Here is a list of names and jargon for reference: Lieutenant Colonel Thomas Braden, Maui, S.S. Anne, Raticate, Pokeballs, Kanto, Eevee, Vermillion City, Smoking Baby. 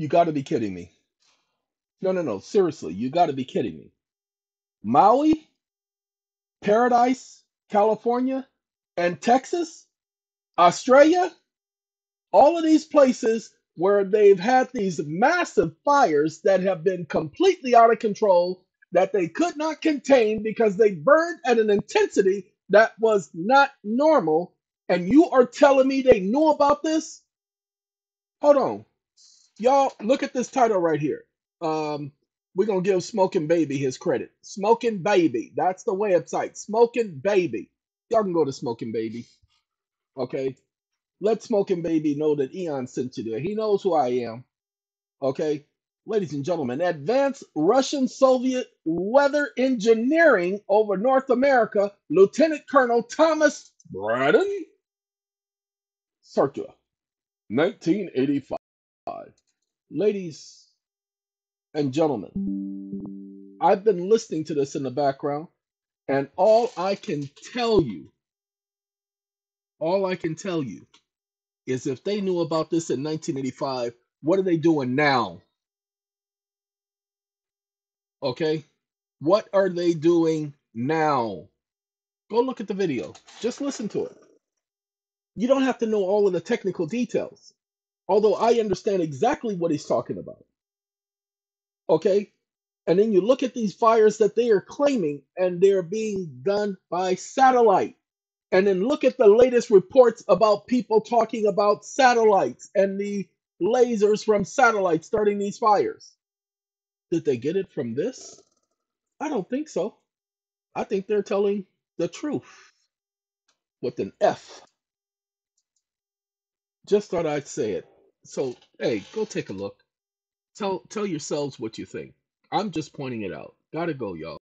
You got to be kidding me. No, seriously, you got to be kidding me. Maui, Paradise, California, and Texas, Australia, all of these places where they've had these massive fires that have been completely out of control, that they could not contain because they burned at an intensity that was not normal. And you are telling me they knew about this? Hold on. Y'all, look at this title right here. We're going to give Smoking Baby his credit. Smoking Baby. That's the website. Smoking Baby. Y'all can go to Smoking Baby. Okay. Let Smoking Baby know that EeoN sent you there. He knows who I am. Okay. Ladies and gentlemen, advanced Russian-Soviet weather engineering over North America, Lieutenant Colonel Thomas Braden, circa 1985. Ladies and gentlemen, I've been listening to this in the background, and all I can tell you is if they knew about this in 1985, what are they doing now? Okay, what are they doing now? Go look at the video. Just listen to it. You don't have to know all of the technical details, although I understand exactly what he's talking about. Okay, and then you look at these fires that they are claiming, and they're being done by satellite. And then look at the latest reports about people talking about satellites and the lasers from satellites starting these fires. Did they get it from this? I don't think so. I think they're telling the truth with an F. Just thought I'd say it. So, hey, go take a look. Tell yourselves what you think. I'm just pointing it out. Gotta go, y'all.